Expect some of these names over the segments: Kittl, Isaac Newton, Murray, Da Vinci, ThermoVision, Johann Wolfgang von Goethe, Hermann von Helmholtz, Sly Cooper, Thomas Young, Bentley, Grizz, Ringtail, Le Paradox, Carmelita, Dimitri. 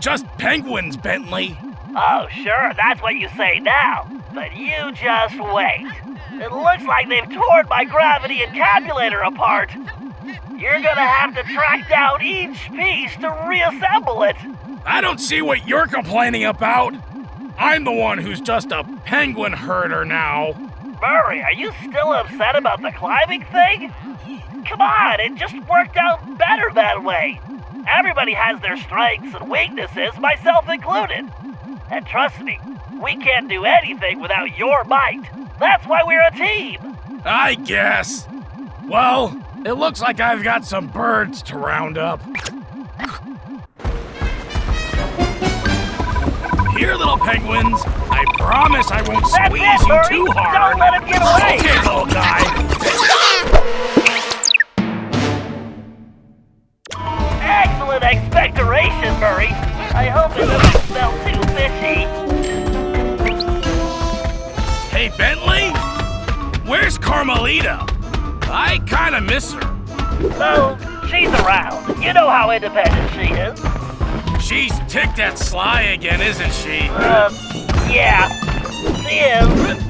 Just penguins, Bentley. Oh, sure, that's what you say now. But you just wait. It looks like they've torn my gravity and calculator apart. You're gonna have to track down each piece to reassemble it. I don't see what you're complaining about. I'm the one who's just a penguin herder now. Murray, are you still upset about the climbing thing? Come on, it just worked out better that way. Everybody has their strengths and weaknesses, myself included. And trust me, we can't do anything without your might. That's why we're a team. I guess. Well, it looks like I've got some birds to round up. Here, little penguins. I promise I won't squeeze you too hard. Don't let him get away. Okay, little guy. Excellent expectoration, Murray. I hope it doesn't smell too fishy. Hey, Bentley? Where's Carmelita? I kinda miss her. Well, she's around. You know how independent she is. She's ticked at Sly again, isn't she? Yeah. She is.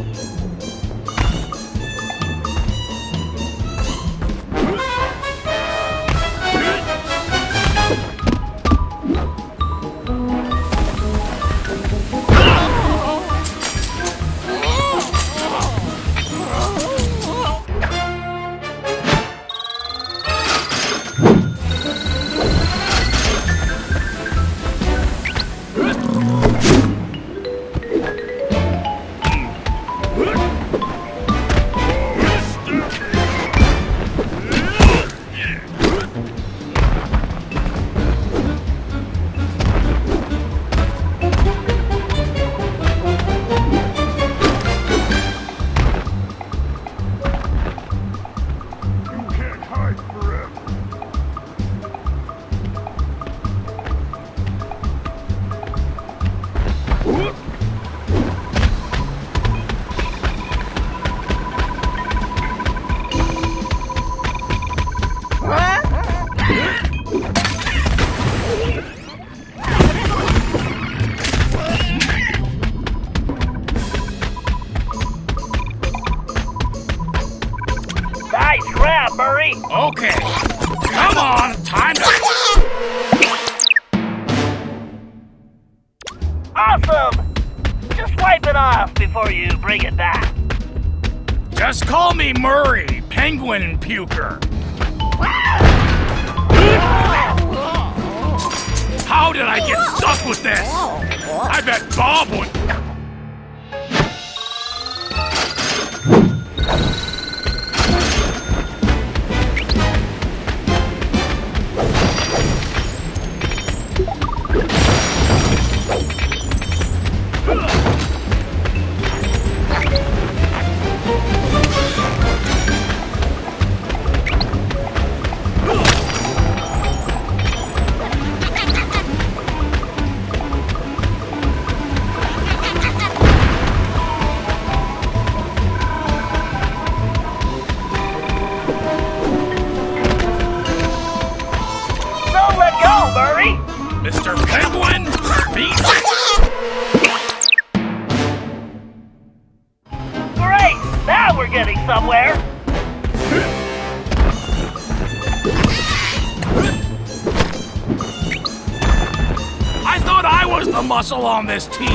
Muscle on this team,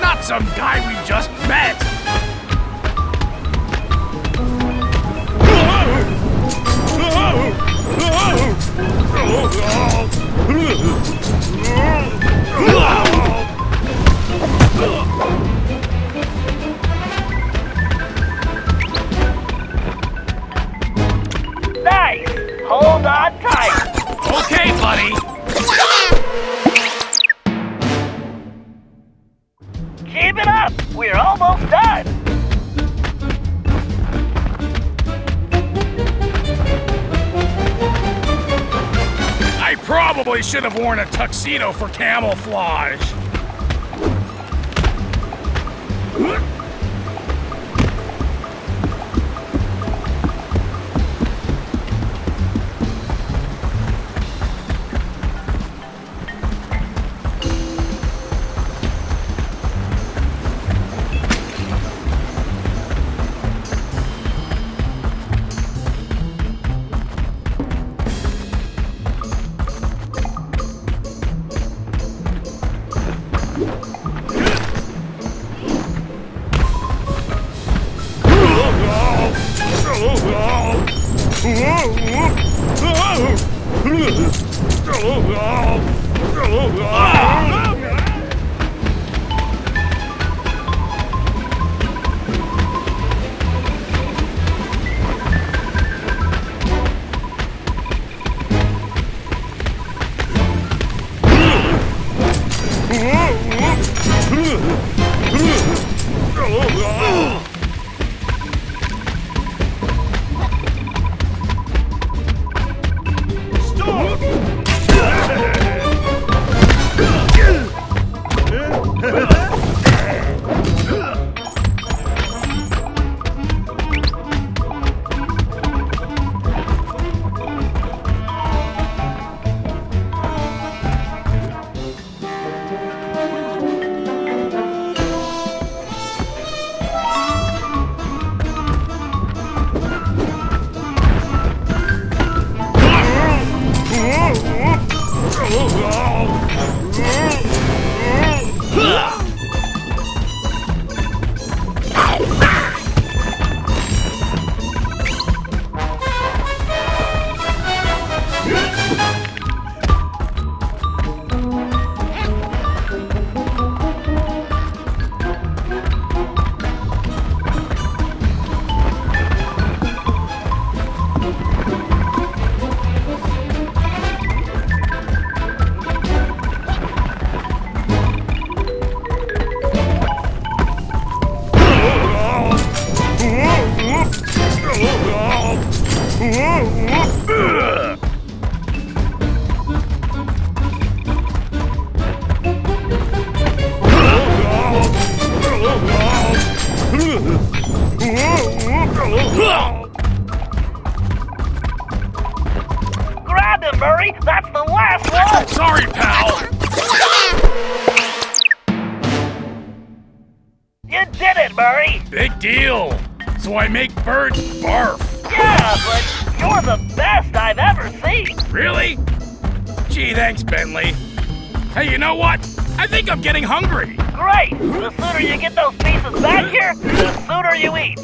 not some guy we just met. Nice! Hold on tight! Okay, buddy. Probably should have worn a tuxedo for camouflage. Grab him, Murray! That's the last one! Sorry, pal! You did it, Murray! Big deal! So I make birds barf! Yeah, but you're the best I've ever seen! Really? Gee, thanks, Bentley. Hey, you know what? I think I'm getting hungry! Great! The sooner you get those pieces back here, the sooner you eat!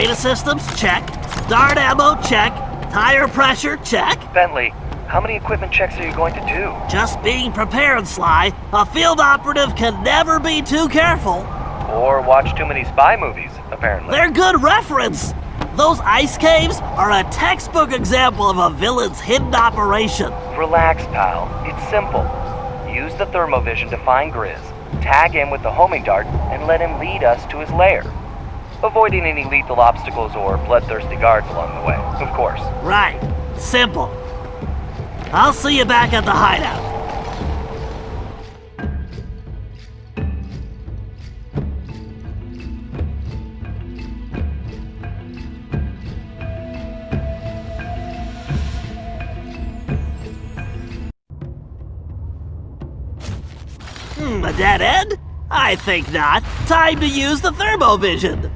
Data systems? Check. Dart ammo? Check. Tire pressure? Check. Bentley, how many equipment checks are you going to do? Just being prepared, Sly. A field operative can never be too careful. Or watch too many spy movies, apparently. They're good reference. Those ice caves are a textbook example of a villain's hidden operation. Relax, pal. It's simple. Use the ThermoVision to find Grizz, tag him with the homing dart, and let him lead us to his lair. Avoiding any lethal obstacles or bloodthirsty guards along the way, of course. Right. Simple. I'll see you back at the hideout. A dead end? I think not. Time to use the ThermoVision.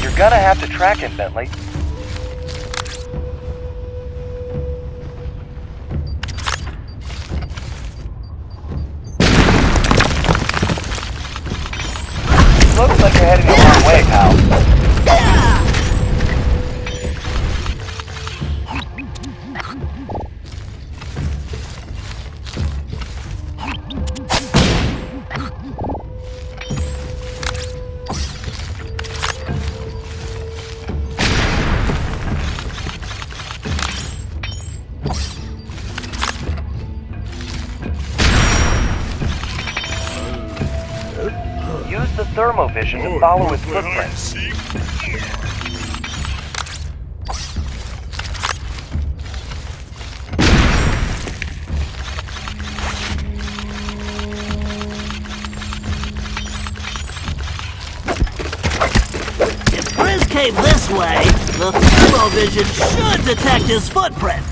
You're gonna have to track him, Bentley. Looks like you're heading the wrong way, pal. ThermoVision to follow his footprints. If Grizz came this way, the ThermoVision should detect his footprints.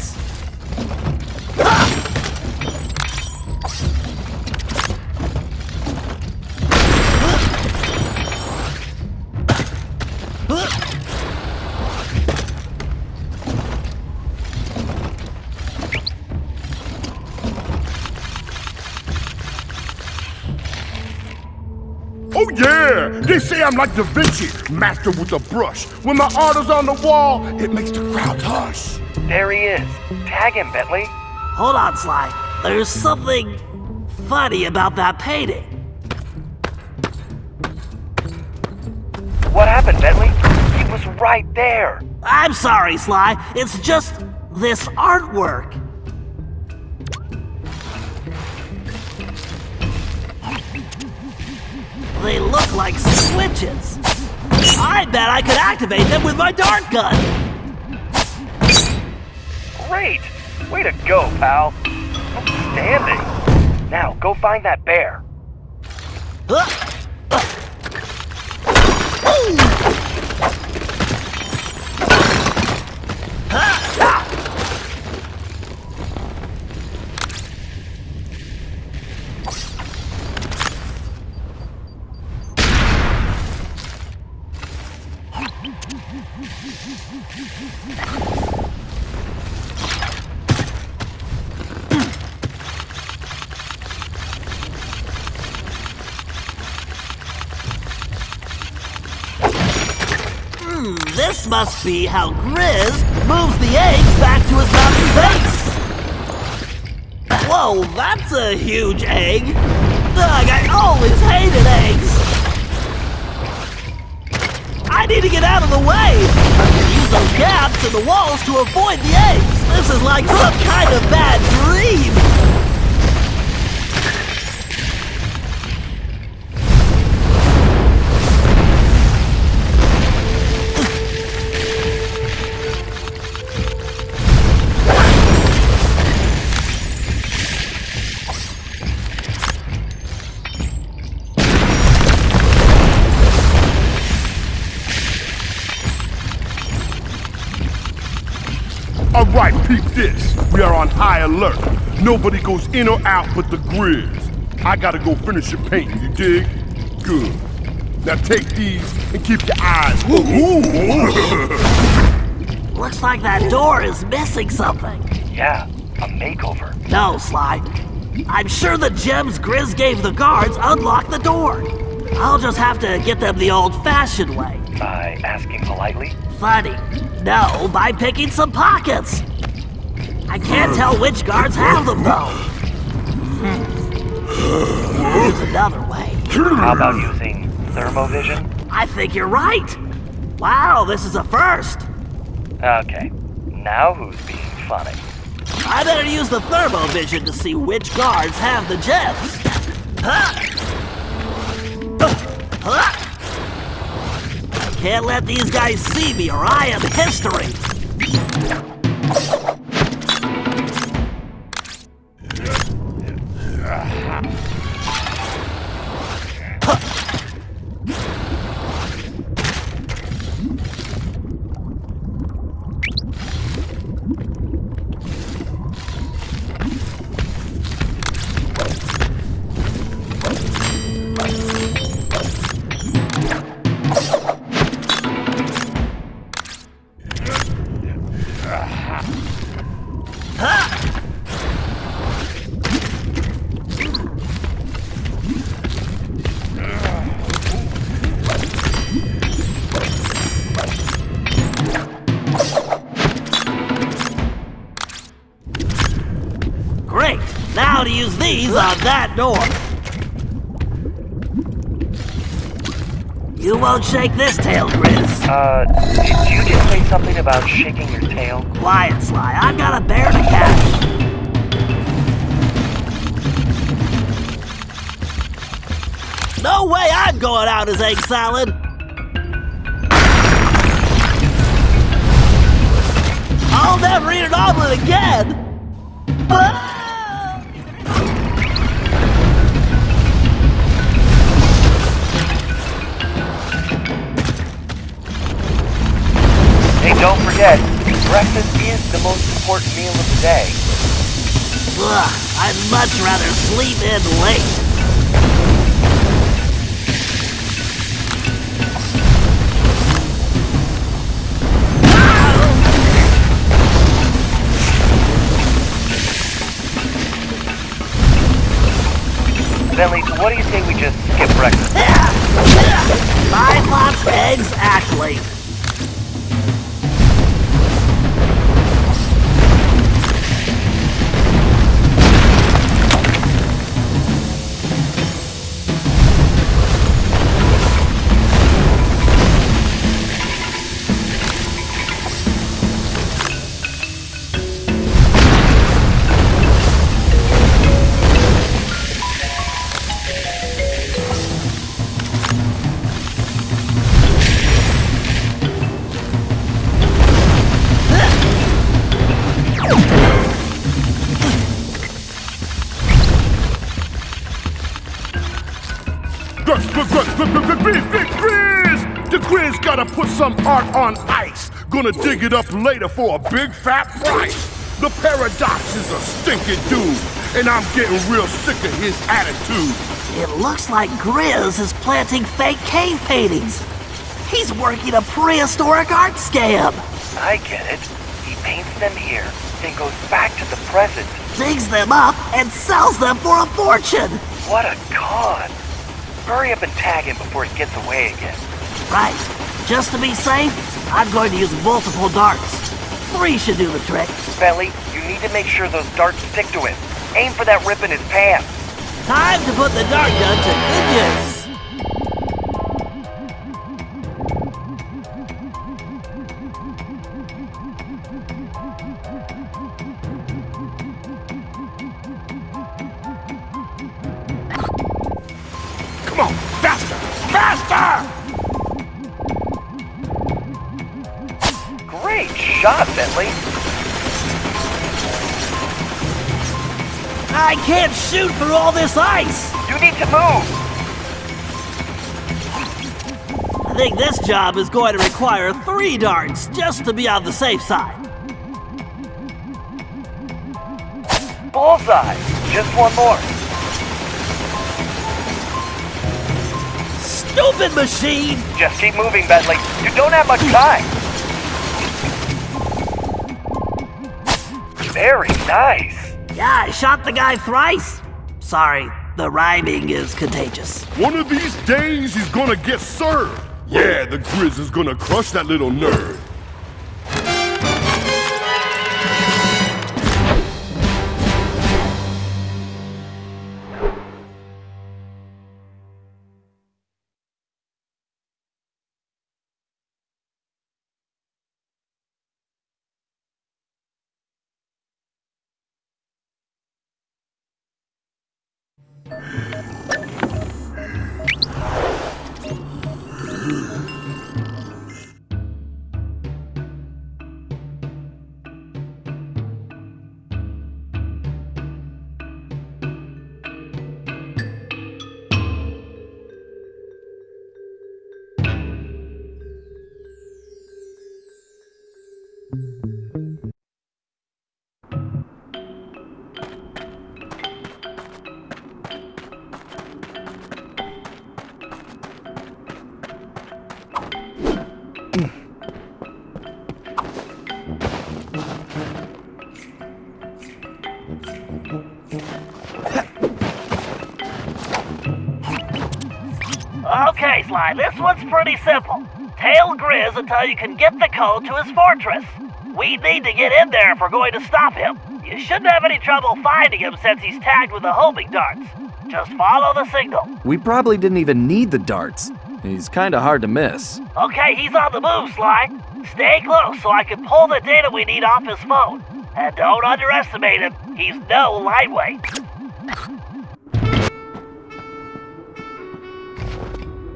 They say I'm like Da Vinci, master with a brush. When my art is on the wall, it makes the crowd hush. There he is. Tag him, Bentley. Hold on, Sly. There's something funny about that painting. What happened, Bentley? He was right there. I'm sorry, Sly. It's just this artwork. They look like switches. I bet I could activate them with my dart gun. Great! Way to go, pal. Outstanding. Now, go find that bear. This must be how Grizz moves the eggs back to his mountain base! Whoa, that's a huge egg! Ugh, I always hated eggs! I need to get out of the way! I'm gonna use those gaps in the walls to avoid the eggs! This is like some kind of bad dream! Alright, peep this. We are on high alert. Nobody goes in or out but the Grizz. I gotta go finish your painting, you dig? Good. Now take these and keep your eyes open. Looks like that door is missing something. Yeah, a makeover. No, Sly. I'm sure the gems Grizz gave the guards unlock the door. I'll just have to get them the old-fashioned way. By asking politely? Funny. No, by picking some pockets. I can't tell which guards have them, though. There's another way. How about using ThermoVision? I think you're right. Wow, this is a first. Okay, now who's being funny? I better use the ThermoVision to see which guards have the gems. Can't let these guys see me or I am history! On that door. You won't shake this tail, Grizz. Did you just say something about shaking your tail? Quiet, Sly. I've got a bear to catch. No way I'm going out as egg salad. I'll never eat an omelet again. But don't forget, breakfast is the most important meal of the day. Ugh, I'd much rather sleep in late. Bentley, what do you think we just skip breakfast? My pops eggs act late. The Grizz gotta put some art on ice. Gonna dig it up later for a big fat price. The Paradox is a stinking dude, and I'm getting real sick of his attitude. It looks like Grizz is planting fake cave paintings. He's working a prehistoric art scam. I get it. He paints them here, then goes back to the present. Digs them up and sells them for a fortune. What a con. Hurry up and tag him before he gets away again. Right. Just to be safe, I'm going to use multiple darts. 3 should do the trick. Bentley, you need to make sure those darts stick to him. Aim for that rip in his pants. Time to put the dart gun to good use. Come on, faster! Faster! Great shot, Bentley. I can't shoot through all this ice! You need to move! I think this job is going to require 3 darts just to be on the safe side. Bullseye! Just one more. Stupid machine! Just keep moving, Bentley. You don't have much time. Very nice. Yeah, I shot the guy thrice. Sorry, the rhyming is contagious. One of these days, he's gonna get served. Yeah, the Grizz is gonna crush that little nerd. Okay, Sly, this one's pretty simple. Tail Grizz until you can get the code to his fortress. We need to get in there if we're going to stop him. You shouldn't have any trouble finding him since he's tagged with the homing darts. Just follow the signal. We probably didn't even need the darts. He's kinda hard to miss. Okay, he's on the move, Sly. Stay close so I can pull the data we need off his phone. And don't underestimate him. He's no lightweight.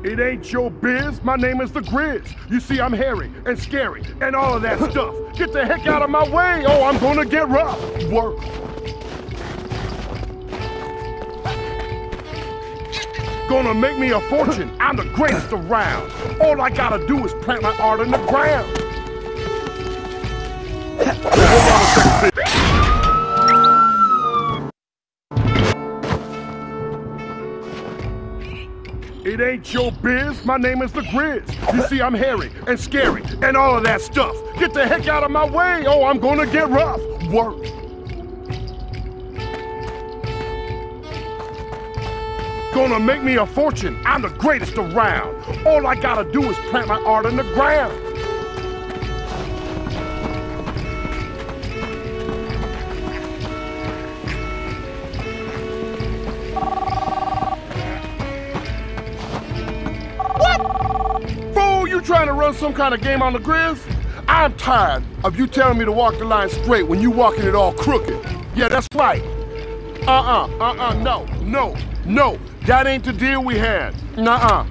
It ain't your biz, my name is the Grizz. You see, I'm hairy and scary and all of that stuff. Get the heck out of my way, oh, I'm gonna get rough. Work. Gonna make me a fortune, I'm the greatest around. All I gotta do is plant my art in the ground. Hold on a second. It ain't your biz, my name is the Grizz. You see, I'm hairy and scary and all of that stuff. Get the heck out of my way, oh, I'm gonna get rough. Work. Gonna make me a fortune, I'm the greatest around. All I gotta do is plant my art in the ground. Trying to run some kind of game on the Grizz? I'm tired of you telling me to walk the line straight when you walking it all crooked. Yeah, that's right. No. That ain't the deal we had. No.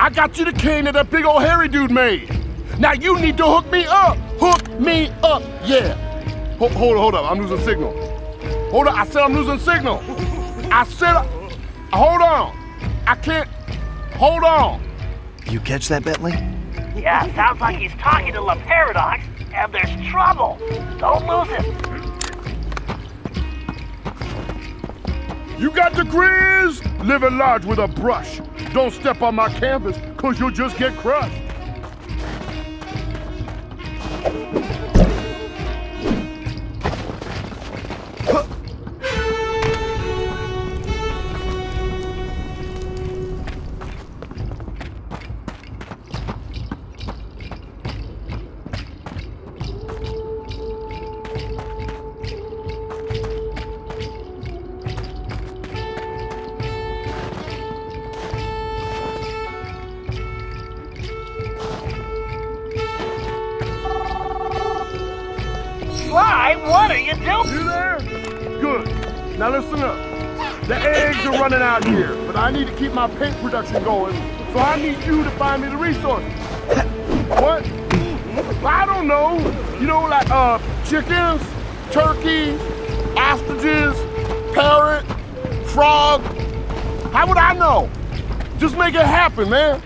I got you the cane that big old hairy dude made. Now you need to hook me up. Yeah. Hold up, I'm losing signal. I said I'm losing signal. Hold on. You catch that, Bentley? Yeah, sounds like he's talking to Le Paradox, and there's trouble. Don't lose him. You got the Grizz? Living large with a brush. Don't step on my canvas, cause you'll just get crushed. My paint production going, so I need you to find me the resources. What? I don't know. You know, like chickens, turkeys, ostriches, parrot, frog. How would I know? Just make it happen, man.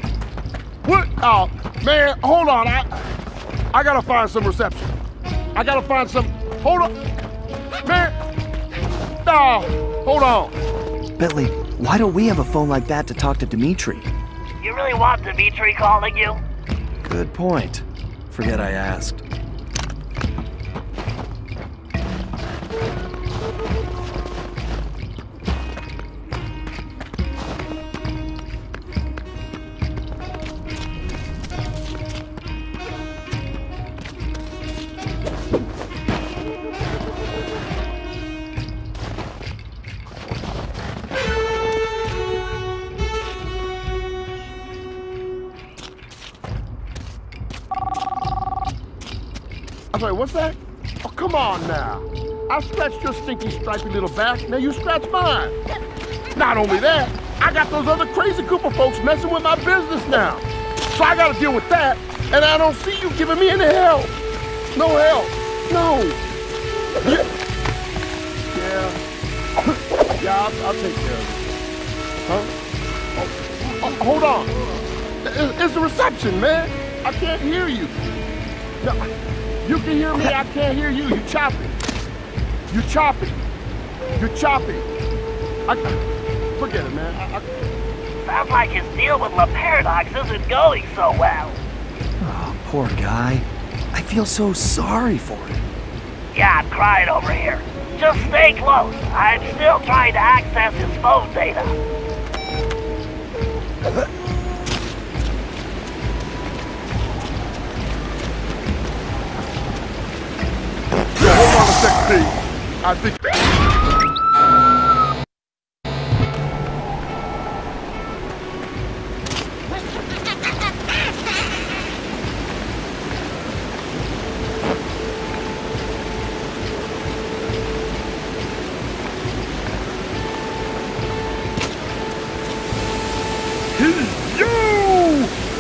What? Oh, man, hold on. I gotta find some reception. I gotta find some. Hold on, man. No, hold on. Bentley. Why don't we have a phone like that to talk to Dimitri? You really want Dimitri calling you? Good point. Forget I asked. What's that? Oh, come on now. I scratched your stinky, stripy little back. Now you scratch mine. Not only that, I got those other crazy Cooper folks messing with my business now. So I gotta deal with that, and I don't see you giving me any help. No help. No. Yeah. Yeah, I'll take care of it. Huh? Oh, hold on. It's the reception, man. I can't hear you. No. You can hear me, I can't hear you. You're chopping. You're chopping. You're chopping. Forget it, man. Sounds like his deal with Le Paradox isn't going so well. Oh, poor guy. I feel so sorry for him. Yeah, I'm crying over here. Just stay close. I'm still trying to access his phone data. I think... Yo!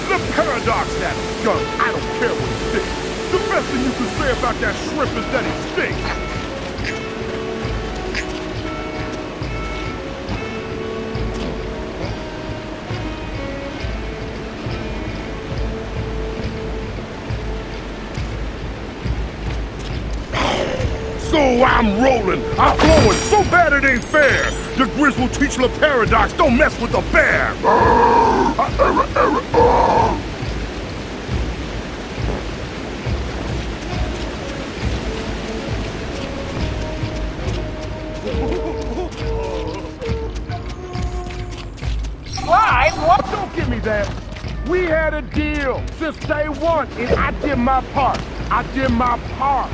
The Paradox, that skunk! I don't care what it stinks. The best thing you can say about that shrimp is that it stinks. So I'm rolling, I'm blowing, so bad it ain't fair. The Grizz will teach Le Paradox, don't mess with the bear. Why? What? Don't give me that. We had a deal since day one, and I did my part. I did my part.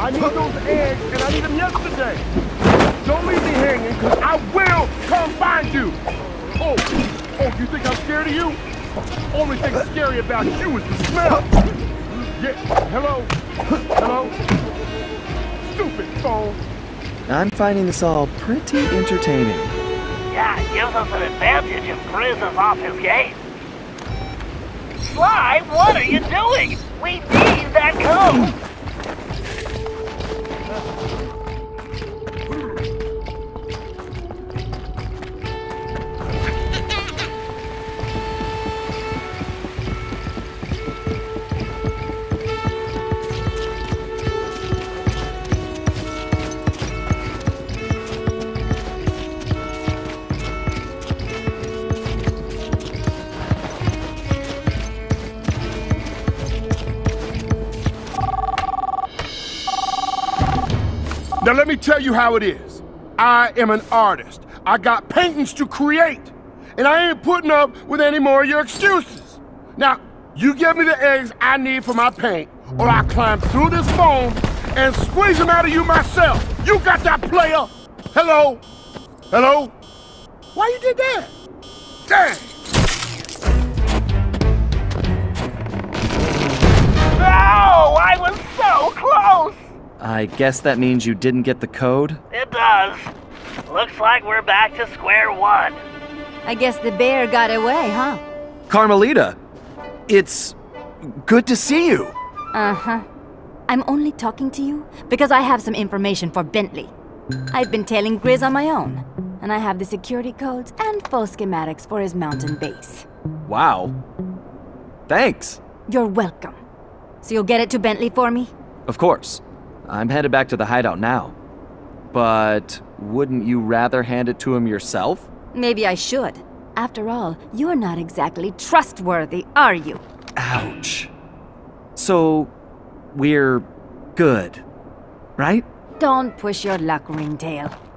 I need those eggs, and I need them yesterday. Don't leave me hanging, because I will come find you. Oh, you think I'm scared of you? Only thing scary about you is the smell. Yeah, hello? Hello? Stupid phone. I'm finding this all pretty entertaining. Yeah, it gives us an advantage if Grizz is off his game. Sly, what are you doing? We need that code. Now let me tell you how it is. I am an artist. I got paintings to create. And I ain't putting up with any more of your excuses. Now, you give me the eggs I need for my paint, or I climb through this phone and squeeze them out of you myself. You got that, player? Hello? Hello? Why you did that? Dang! No! I was so close! I guess that means you didn't get the code? It does. Looks like we're back to square one. I guess the bear got away, huh? Carmelita, it's good to see you. Uh-huh. I'm only talking to you because I have some information for Bentley. I've been tailing Grizz on my own, and I have the security codes and full schematics for his mountain base. Wow. Thanks. You're welcome. So you'll get it to Bentley for me? Of course. I'm headed back to the hideout now. But wouldn't you rather hand it to him yourself? Maybe I should. After all, you're not exactly trustworthy, are you? Ouch. So, we're good, right? Don't push your luck, Ringtail.